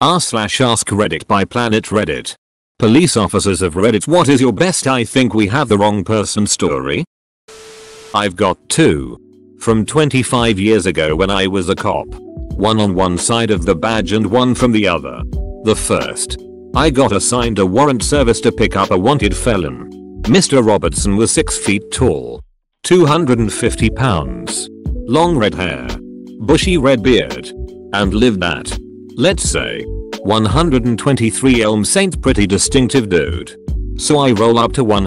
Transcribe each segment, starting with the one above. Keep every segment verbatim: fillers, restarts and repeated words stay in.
r slash ask Reddit by Planet Reddit. Police officers of Reddit, what is your best I think we have the wrong person story? I've got two. From twenty-five years ago when I was a cop. One on one side of the badge and one from the other. The first. I got assigned a warrant service to pick up a wanted felon. Mister Robertson was six feet tall. two hundred fifty pounds. Long red hair. Bushy red beard. And lived at, let's say, one twenty-three Elm Street. Pretty distinctive dude. So I roll up to one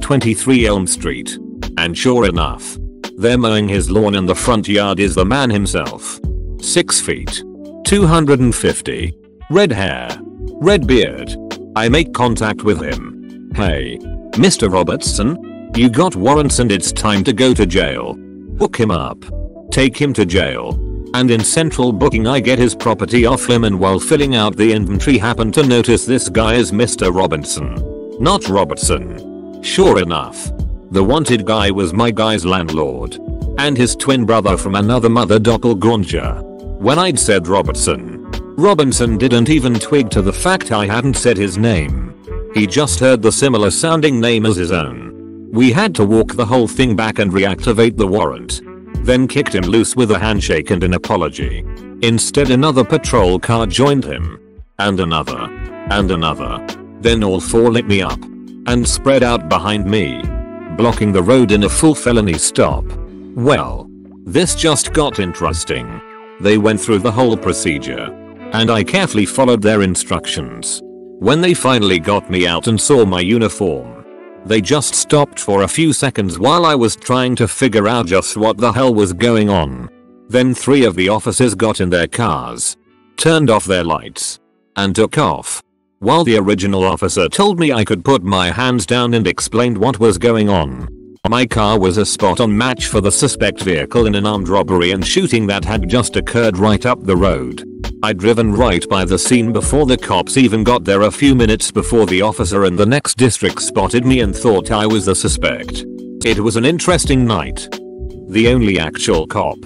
twenty-three Elm Street. And sure enough, there mowing his lawn in the front yard is the man himself. six feet. two hundred fifty. Red hair. Red beard. I make contact with him. Hey, Mister Robertson, you got warrants and it's time to go to jail. Hook him up. Take him to jail. And in central booking I get his property off him, and while filling out the inventory happen to notice this guy is Mister Robinson. Not Robertson. Sure enough, the wanted guy was my guy's landlord. And his twin brother from another mother doppelganger. When I'd said Robertson, Robinson didn't even twig to the fact I hadn't said his name. He just heard the similar sounding name as his own. We had to walk the whole thing back and reactivate the warrant. Then kicked him loose with a handshake and an apology. Instead another patrol car joined him. And another. And another. Then all four lit me up. And spread out behind me. Blocking the road in a full felony stop. Well. This just got interesting. They went through the whole procedure. And I carefully followed their instructions. When they finally got me out and saw my uniform, they just stopped for a few seconds while I was trying to figure out just what the hell was going on. Then three of the officers got in their cars, turned off their lights, and took off. While the original officer told me I could put my hands down and explained what was going on. My car was a spot-on match for the suspect vehicle in an armed robbery and shooting that had just occurred right up the road. I'd driven right by the scene before the cops even got there, a few minutes before the officer in the next district spotted me and thought I was the suspect. It was an interesting night. The only actual cop.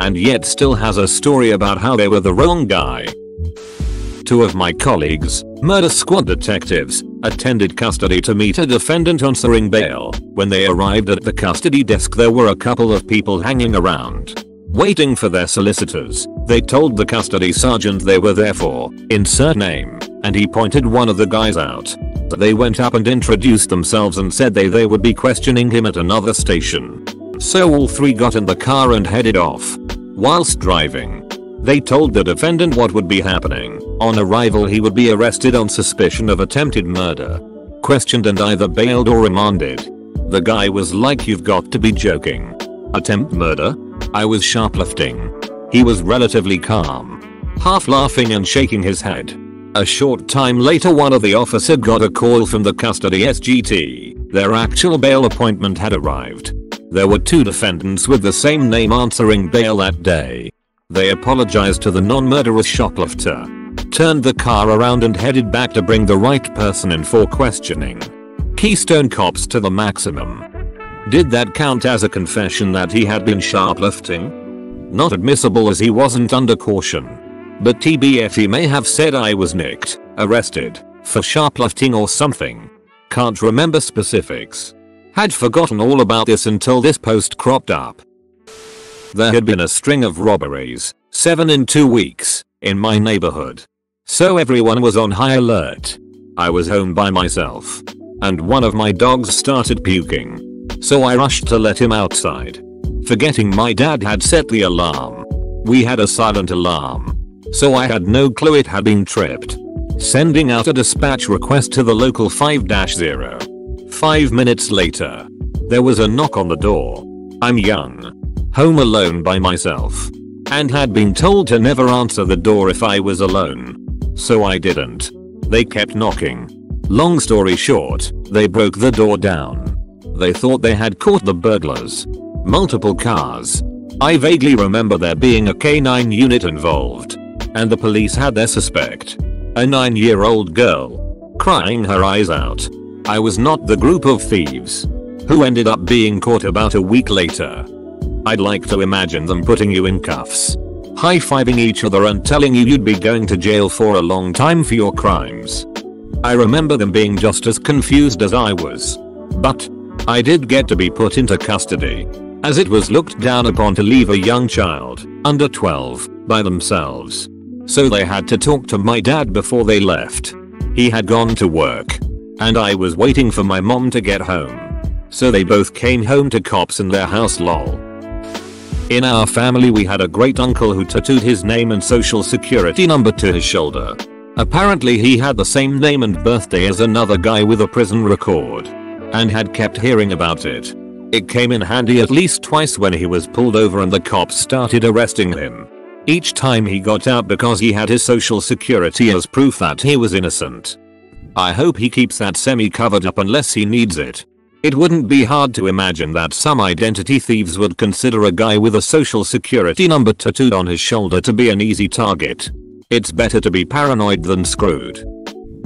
And yet still has a story about how they were the wrong guy. Two of my colleagues, murder squad detectives, attended custody to meet a defendant answering bail. When they arrived at the custody desk there were a couple of people hanging around, waiting for their solicitors. They told the custody sergeant they were there for, insert name, and he pointed one of the guys out. They went up and introduced themselves and said they, they would be questioning him at another station. So all three got in the car and headed off. Whilst driving, they told the defendant what would be happening. On arrival he would be arrested on suspicion of attempted murder, questioned and either bailed or remanded. The guy was like, you've got to be joking. Attempt murder? I was shoplifting. He was relatively calm, half laughing and shaking his head. A short time later one of the officers got a call from the custody S G T. Their actual bail appointment had arrived. There were two defendants with the same name answering bail that day. They apologized to the non-murderous shoplifter, turned the car around and headed back to bring the right person in for questioning. Keystone cops to the maximum. Did that count as a confession that he had been shoplifting? Not admissible as he wasn't under caution. But T B F he may have said I was nicked, arrested, for shoplifting or something. Can't remember specifics. Had forgotten all about this until this post cropped up. There had been a string of robberies, seven in two weeks, in my neighborhood. So everyone was on high alert. I was home by myself. And one of my dogs started puking. So I rushed to let him outside. Forgetting my dad had set the alarm. We had a silent alarm. So I had no clue it had been tripped. Sending out a dispatch request to the local five zero. Five minutes later, there was a knock on the door. I'm young. Home alone by myself. And had been told to never answer the door if I was alone. So I didn't. They kept knocking. Long story short, they broke the door down. They thought they had caught the burglars. Multiple cars. I vaguely remember there being a K nine unit involved. And the police had their suspect. A nine-year-old girl. Crying her eyes out. I was not the group of thieves. Who ended up being caught about a week later. I'd like to imagine them putting you in cuffs. high-fiving each other and telling you you'd be going to jail for a long time for your crimes. I remember them being just as confused as I was. But I did get to be put into custody, as it was looked down upon to leave a young child, under twelve, by themselves. So they had to talk to my dad before they left. He had gone to work, and I was waiting for my mom to get home. So they both came home to cops in their house, lol. In our family we had a great uncle who tattooed his name and social security number to his shoulder. Apparently he had the same name and birthday as another guy with a prison record, and had kept hearing about it. It came in handy at least twice when he was pulled over and the cops started arresting him. Each time he got out because he had his social security as proof that he was innocent. I hope he keeps that semi covered up unless he needs it. It wouldn't be hard to imagine that some identity thieves would consider a guy with a social security number tattooed on his shoulder to be an easy target. It's better to be paranoid than screwed.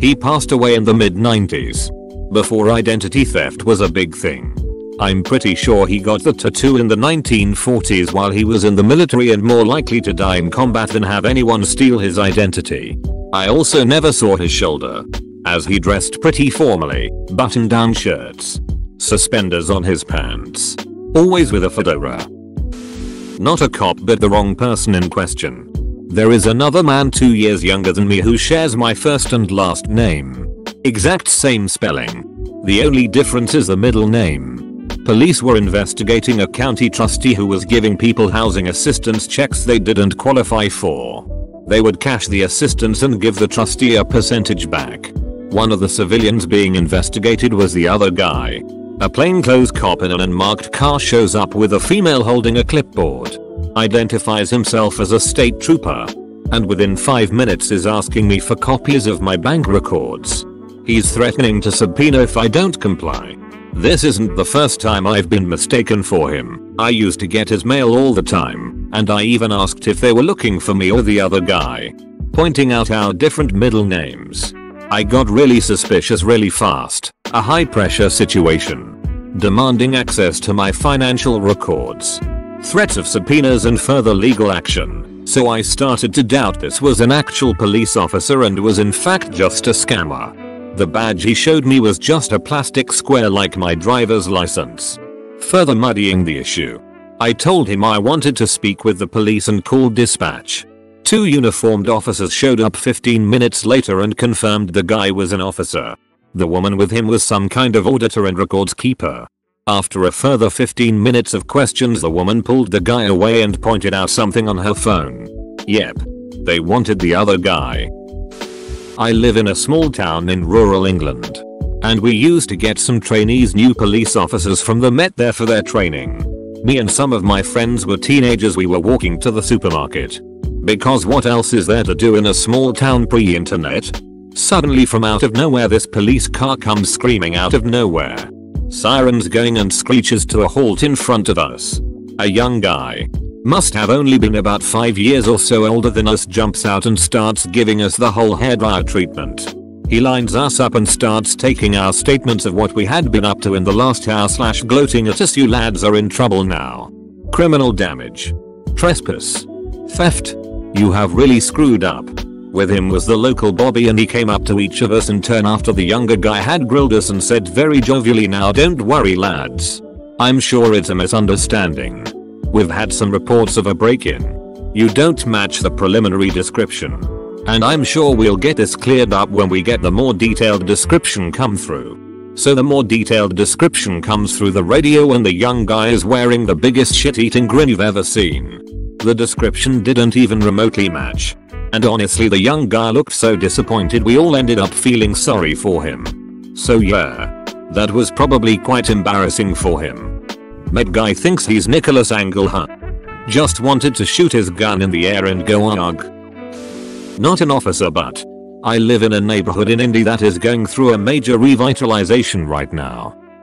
He passed away in the mid nineties, before identity theft was a big thing. I'm pretty sure he got the tattoo in the nineteen forties while he was in the military and more likely to die in combat than have anyone steal his identity. I also never saw his shoulder, as he dressed pretty formally, button-down shirts, suspenders on his pants, always with a fedora. Not a cop but the wrong person in question. There is another man two years younger than me who shares my first and last name. Exact same spelling. The only difference is the middle name. Police were investigating a county trustee who was giving people housing assistance checks they didn't qualify for. They would cash the assistance and give the trustee a percentage back. One of the civilians being investigated was the other guy. A plainclothes cop in an unmarked car shows up with a female holding a clipboard, identifies himself as a state trooper, and within five minutes is asking me for copies of my bank records. He's threatening to subpoena if I don't comply. This isn't the first time I've been mistaken for him. I used to get his mail all the time, and I even asked if they were looking for me or the other guy, pointing out our different middle names. I got really suspicious really fast, a high pressure situation. Demanding access to my financial records, threats of subpoenas and further legal action, so I started to doubt this was an actual police officer and was in fact just a scammer. The badge he showed me was just a plastic square like my driver's license. Further muddying the issue, I told him I wanted to speak with the police and called dispatch. Two uniformed officers showed up fifteen minutes later and confirmed the guy was an officer. The woman with him was some kind of auditor and records keeper. After a further fifteen minutes of questions, the woman pulled the guy away and pointed out something on her phone. Yep. They wanted the other guy. I live in a small town in rural England, and we used to get some trainees, new police officers from the Met there for their training. Me and some of my friends were teenagers. We were walking to the supermarket, because what else is there to do in a small town pre-internet? Suddenly from out of nowhere this police car comes screaming out of nowhere. Sirens going, and screeches to a halt in front of us. A young guy, must have only been about five years or so older than us, jumps out and starts giving us the whole hair dryer treatment. He lines us up and starts taking our statements of what we had been up to in the last hour slash gloating at us. You lads are in trouble now. Criminal damage. Trespass. Theft. You have really screwed up. With him was the local bobby, and he came up to each of us in turn after the younger guy had grilled us and said very jovially, "Now don't worry lads. I'm sure it's a misunderstanding. We've had some reports of a break-in. You don't match the preliminary description, and I'm sure we'll get this cleared up when we get the more detailed description come through." So the more detailed description comes through the radio, and the young guy is wearing the biggest shit-eating grin you've ever seen. The description didn't even remotely match, and honestly the young guy looked so disappointed we all ended up feeling sorry for him. So yeah, that was probably quite embarrassing for him. Med guy thinks he's Nicholas Angel, huh? Just wanted to shoot his gun in the air and go arg. Not an officer, but I live in a neighborhood in Indy that is going through a major revitalization right now.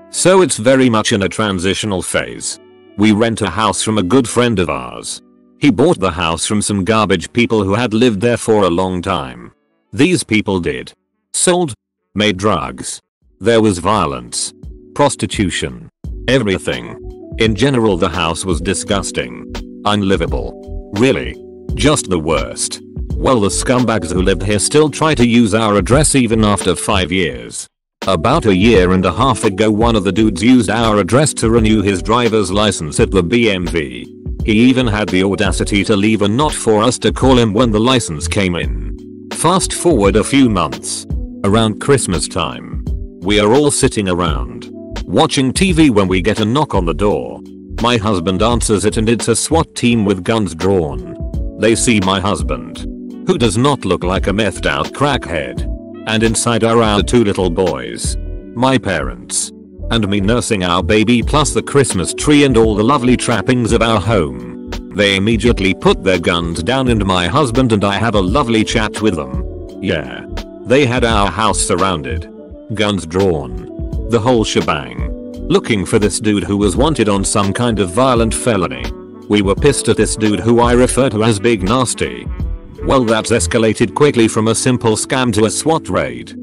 So it's very much in a transitional phase. We rent a house from a good friend of ours. He bought the house from some garbage people who had lived there for a long time. These people did. Sold. Made drugs. There was violence. Prostitution. Everything. In general the house was disgusting. Unlivable. Really. Just the worst. Well, the scumbags who lived here still try to use our address even after five years. About a year and a half ago, one of the dudes used our address to renew his driver's license at the B M V. He even had the audacity to leave a note for us to call him when the license came in. Fast forward a few months. Around Christmas time. We are all sitting around, watching T V when we get a knock on the door. My husband answers it and it's a SWAT team with guns drawn. They see my husband, who does not look like a methed out crackhead. And inside are our two little boys, my parents, and me nursing our baby, plus the Christmas tree and all the lovely trappings of our home. They immediately put their guns down and my husband and I have a lovely chat with them. Yeah. They had our house surrounded. Guns drawn. The whole shebang. Looking for this dude who was wanted on some kind of violent felony. We were pissed at this dude who I refer to as Big Nasty. Well, that's escalated quickly from a simple scam to a SWAT raid.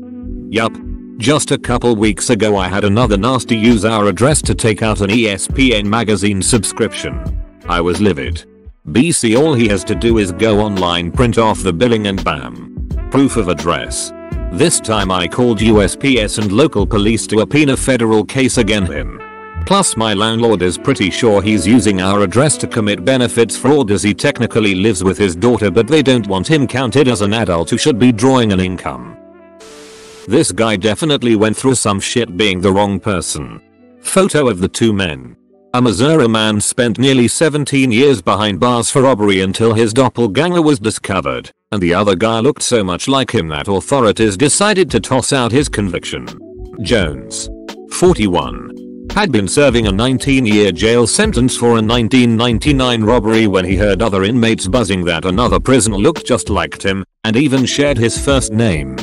Yup. Just a couple weeks ago I had another nasty use our address to take out an E S P N magazine subscription. I was livid. B C all he has to do is go online, print off the billing and bam. Proof of address. This time I called U S P S and local police to open a federal case against him. Plus my landlord is pretty sure he's using our address to commit benefits fraud, as he technically lives with his daughter but they don't want him counted as an adult who should be drawing an income. This guy definitely went through some shit being the wrong person. Photo of the two men. A Missouri man spent nearly seventeen years behind bars for robbery until his doppelganger was discovered, and the other guy looked so much like him that authorities decided to toss out his conviction. Jones, forty-one. Had been serving a nineteen year jail sentence for a nineteen ninety-nine robbery when he heard other inmates buzzing that another prisoner looked just like him, and even shared his first name.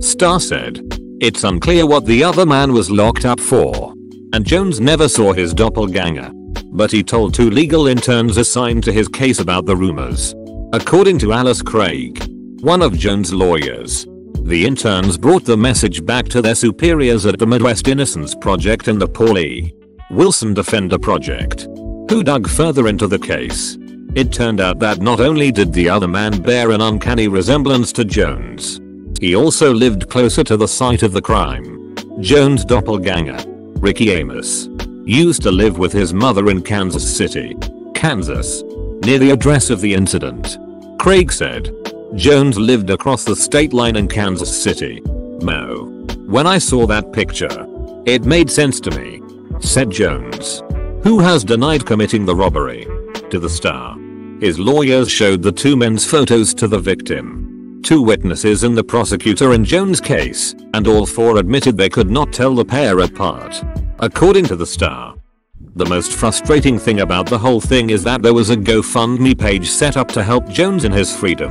Star said, it's unclear what the other man was locked up for, and Jones never saw his doppelganger. But he told two legal interns assigned to his case about the rumors. According to Alice Craig, one of Jones' lawyers, the interns brought the message back to their superiors at the Midwest Innocence Project and the Paul E. Wilson Defender Project, who dug further into the case. It turned out that not only did the other man bear an uncanny resemblance to Jones, he also lived closer to the site of the crime. Jones' doppelganger, Ricky Amos, used to live with his mother in Kansas City, Kansas, near the address of the incident. Craig said, Jones lived across the state line in Kansas City. Mo. When I saw that picture, it made sense to me, said Jones, who has denied committing the robbery, to the Star. His lawyers showed the two men's photos to the victim, two witnesses and the prosecutor in Jones' case, and all four admitted they could not tell the pair apart. According to the Star, the most frustrating thing about the whole thing is that there was a GoFundMe page set up to help Jones in his freedom.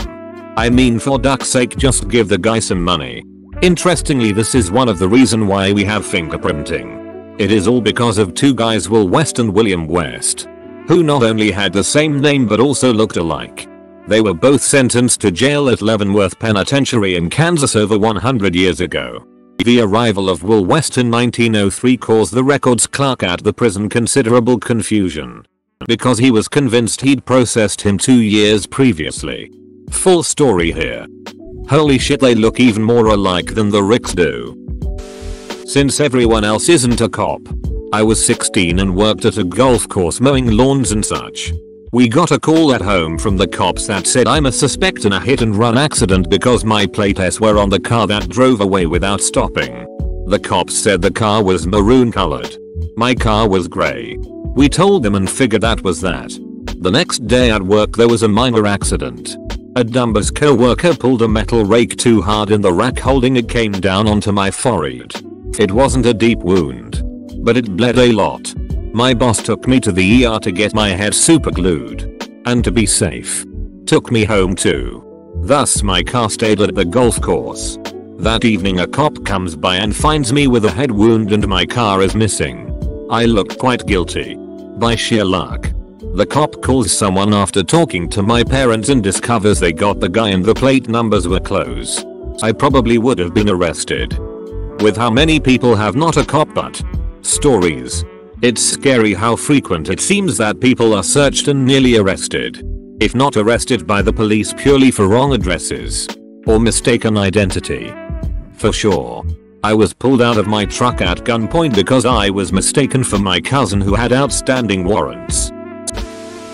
I mean, for duck's sake, just give the guy some money. Interestingly, this is one of the reasons why we have fingerprinting. It is all because of two guys, Will West and William West, who not only had the same name but also looked alike. They were both sentenced to jail at Leavenworth Penitentiary in Kansas over one hundred years ago. The arrival of Will West in nineteen oh three caused the records clerk at the prison considerable confusion, because he was convinced he'd processed him two years previously. Full story here. Holy shit, they look even more alike than the Ricks do. Since everyone else isn't a cop, I was sixteen and worked at a golf course mowing lawns and such. We got a call at home from the cops that said I'm a suspect in a hit and run accident because my plates were on the car that drove away without stopping. The cops said the car was maroon colored. My car was gray. We told them and figured that was that. The next day at work there was a minor accident. A Dumbo's co-worker pulled a metal rake too hard and the rack holding it came down onto my forehead. It wasn't a deep wound, but it bled a lot. My boss took me to the E R to get my head super glued, and to be safe, took me home too. Thus my car stayed at the golf course. That evening a cop comes by and finds me with a head wound and my car is missing. I look quite guilty. By sheer luck, the cop calls someone after talking to my parents and discovers they got the guy and the plate numbers were close. I probably would have been arrested. With how many people have not a cop but stories. It's scary how frequent it seems that people are searched and nearly arrested. if not arrested by the police purely for wrong addresses or mistaken identity. For sure. I was pulled out of my truck at gunpoint because I was mistaken for my cousin who had outstanding warrants.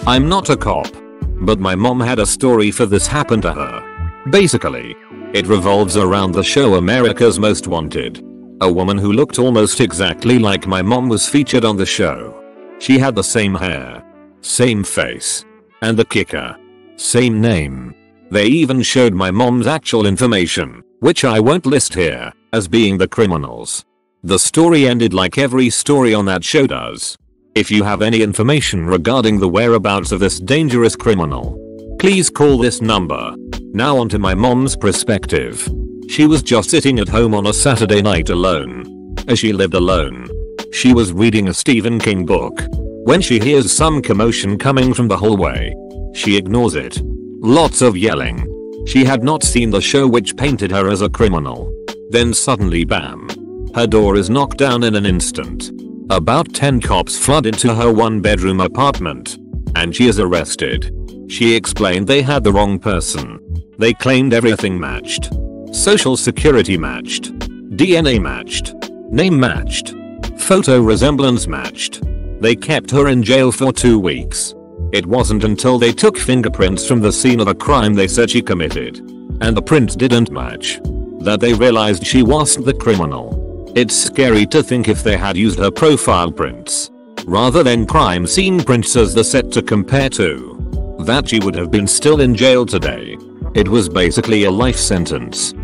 I'm not a cop, but my mom had a story for this happened to her. Basically, it revolves around the show America's Most Wanted. A woman who looked almost exactly like my mom was featured on the show. She had the same hair, same face, and the kicker, same name. They even showed my mom's actual information, which I won't list here, as being the criminals. The story ended like every story on that show does. If you have any information regarding the whereabouts of this dangerous criminal, please call this number. Now onto my mom's perspective. She was just sitting at home on a Saturday night alone. As she lived alone, she was reading a Stephen King book. When she hears some commotion coming from the hallway, she ignores it. Lots of yelling. She had not seen the show, which painted her as a criminal. Then suddenly, bam. Her door is knocked down in an instant. About ten cops flood into her one bedroom apartment. And she is arrested. She explained they had the wrong person. They claimed everything matched. Social security matched. D N A matched. Name matched. Photo resemblance matched. They kept her in jail for two weeks. It wasn't until they took fingerprints from the scene of a crime they said she committed, and the prints didn't match, that they realized she wasn't the criminal. It's scary to think if they had used her profile prints, rather than crime scene prints as the set to compare to, that she would have been still in jail today. It was basically a life sentence.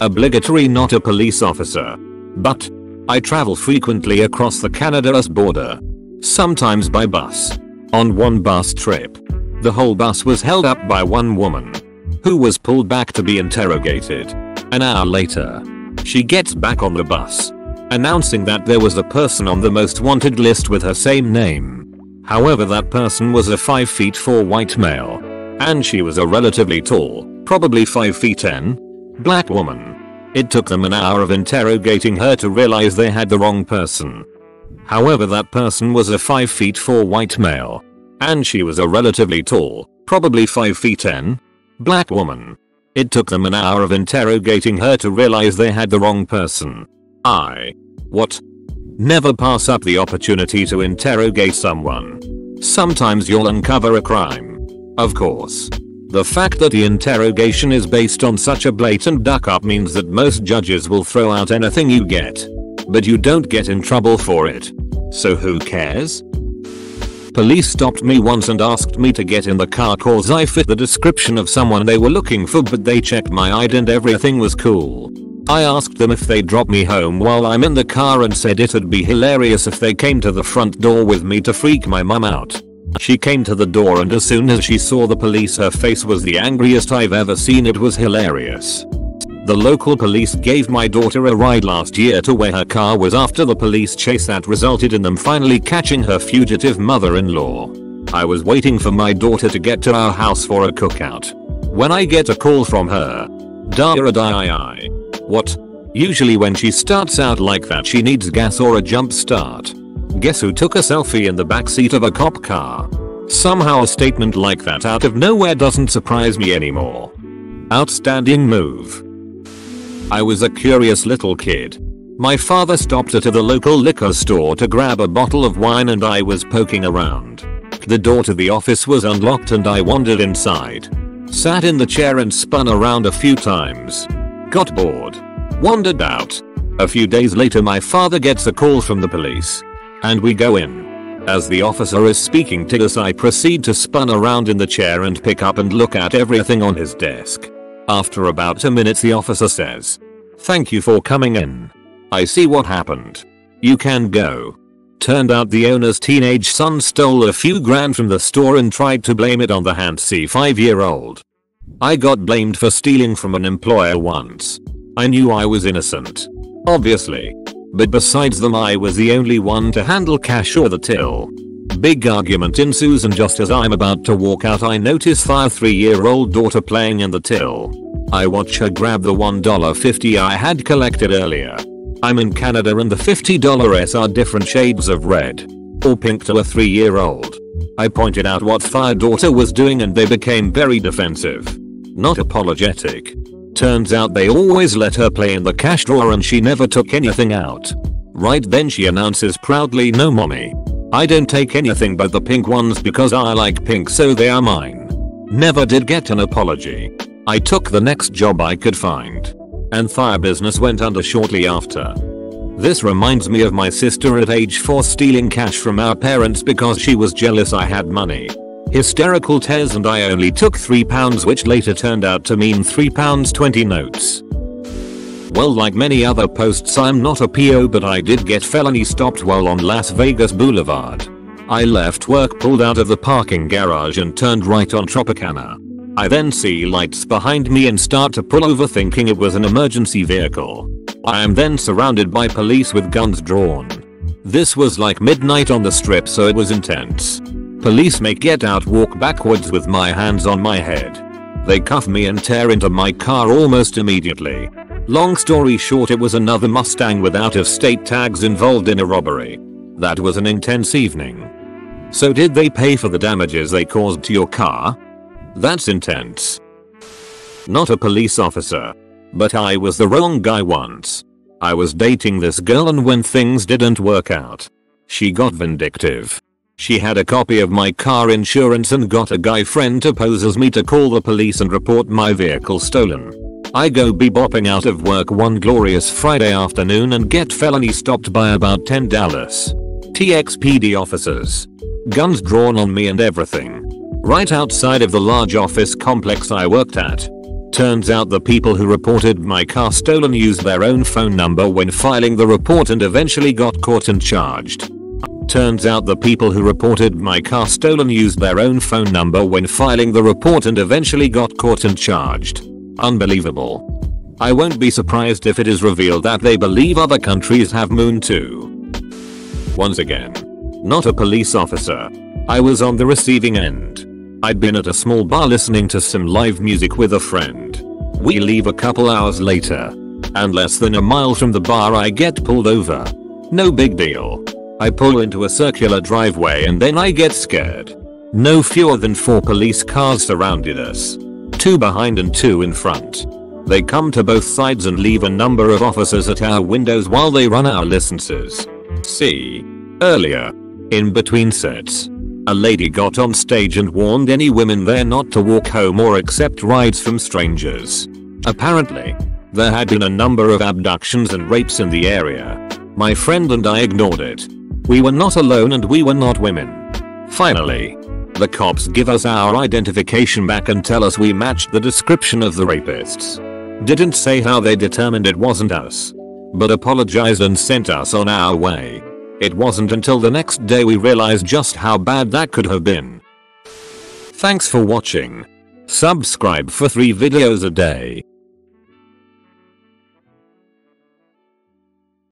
Obligatory not a police officer. But I travel frequently across the Canada's border, sometimes by bus. On one bus trip, the whole bus was held up by one woman, who was pulled back to be interrogated. An hour later, she gets back on the bus, announcing that there was a person on the most wanted list with her same name. However, that person was a five feet four white male, and she was a relatively tall, probably five feet ten, black woman. It took them an hour of interrogating her to realize they had the wrong person. However, that person was a five feet four white male, and she was a relatively tall, probably five feet ten, black woman. It took them an hour of interrogating her to realize they had the wrong person. I. What? Never pass up the opportunity to interrogate someone. Sometimes you'll uncover a crime. Of course. The fact that the interrogation is based on such a blatant duck up means that most judges will throw out anything you get. But you don't get in trouble for it. So who cares? Police stopped me once and asked me to get in the car cause I fit the description of someone they were looking for, but they checked my I D and everything was cool. I asked them if they'd drop me home while I'm in the car and said it'd be hilarious if they came to the front door with me to freak my mum out. She came to the door, and as soon as she saw the police, her face was the angriest I've ever seen. It was hilarious. The local police gave my daughter a ride last year to where her car was after the police chase that resulted in them finally catching her fugitive mother-in-law. I was waiting for my daughter to get to our house for a cookout. When I get a call from her. Da-da-da-I-I. What? Usually when she starts out like that she needs gas or a jump start. Guess who took a selfie in the backseat of a cop car? Somehow a statement like that out of nowhere doesn't surprise me anymore. Outstanding move. I was a curious little kid. My father stopped at a local liquor store to grab a bottle of wine and I was poking around. The door to the office was unlocked and I wandered inside. Sat in the chair and spun around a few times. Got bored. Wandered out. A few days later my father gets a call from the police. And we go in. As the officer is speaking to us I proceed to spin around in the chair and pick up and look at everything on his desk. After about a minute the officer says, "Thank you for coming in. I see what happened. You can go." Turned out the owner's teenage son stole a few grand from the store and tried to blame it on the handsy five-year-old. I got blamed for stealing from an employer once. I knew I was innocent. Obviously. But besides them I was the only one to handle cash or the till. Big argument ensues and just as I'm about to walk out I notice our three-year-old daughter playing in the till. I watch her grab the one dollar fifty I had collected earlier. I'm in Canada and the fifty dollar S are different shades of red or pink to a three-year-old. I pointed out what Fire Daughter was doing and they became very defensive. Not apologetic. Turns out they always let her play in the cash drawer and she never took anything out. Right then she announces proudly, "No mommy. I don't take anything but the pink ones because I like pink, so they are mine." Never did get an apology. I took the next job I could find. And Fire business went under shortly after. This reminds me of my sister at age four stealing cash from our parents because she was jealous I had money. Hysterical tears, and I only took three pounds, which later turned out to mean three pounds twenty notes. Well, like many other posts, I'm not a P O, but I did get felony stopped while on Las Vegas Boulevard. I left work, pulled out of the parking garage and turned right on Tropicana. I then see lights behind me and start to pull over thinking it was an emergency vehicle. I am then surrounded by police with guns drawn. This was like midnight on the strip, so it was intense. Police make get out walk backwards with my hands on my head. They cuff me and tear into my car almost immediately. Long story short, it was another Mustang with out-of-state tags involved in a robbery. That was an intense evening. So did they pay for the damages they caused to your car? That's intense. Not a police officer, but I was the wrong guy once. I was dating this girl, and when things didn't work out, she got vindictive. She had a copy of my car insurance and got a guy friend to pose as me to call the police and report my vehicle stolen. I go bebopping out of work one glorious Friday afternoon and get felony stopped by about ten Dallas T X P D officers. Guns drawn on me and everything. Right outside of the large office complex I worked at. Turns out the people who reported my car stolen used their own phone number when filing the report and eventually got caught and charged. Turns out the people who reported my car stolen used their own phone number when filing the report and eventually got caught and charged. Unbelievable. I won't be surprised if it is revealed that they believe other countries have moon too. Once again, not a police officer. I was on the receiving end. I'd been at a small bar listening to some live music with a friend. We leave a couple hours later. And less than a mile from the bar I get pulled over. No big deal. I pull into a circular driveway and then I get scared. No fewer than four police cars surrounded us. Two behind and two in front. They come to both sides and leave a number of officers at our windows while they run our licenses. See earlier. In between sets. A lady got on stage and warned any women there not to walk home or accept rides from strangers. Apparently, there had been a number of abductions and rapes in the area. My friend and I ignored it. We were not alone and we were not women. Finally, the cops give us our identification back and tell us we matched the description of the rapists. Didn't say how they determined it wasn't us, but apologized and sent us on our way. It wasn't until the next day we realized just how bad that could have been. Thanks for watching. Subscribe for three videos a day.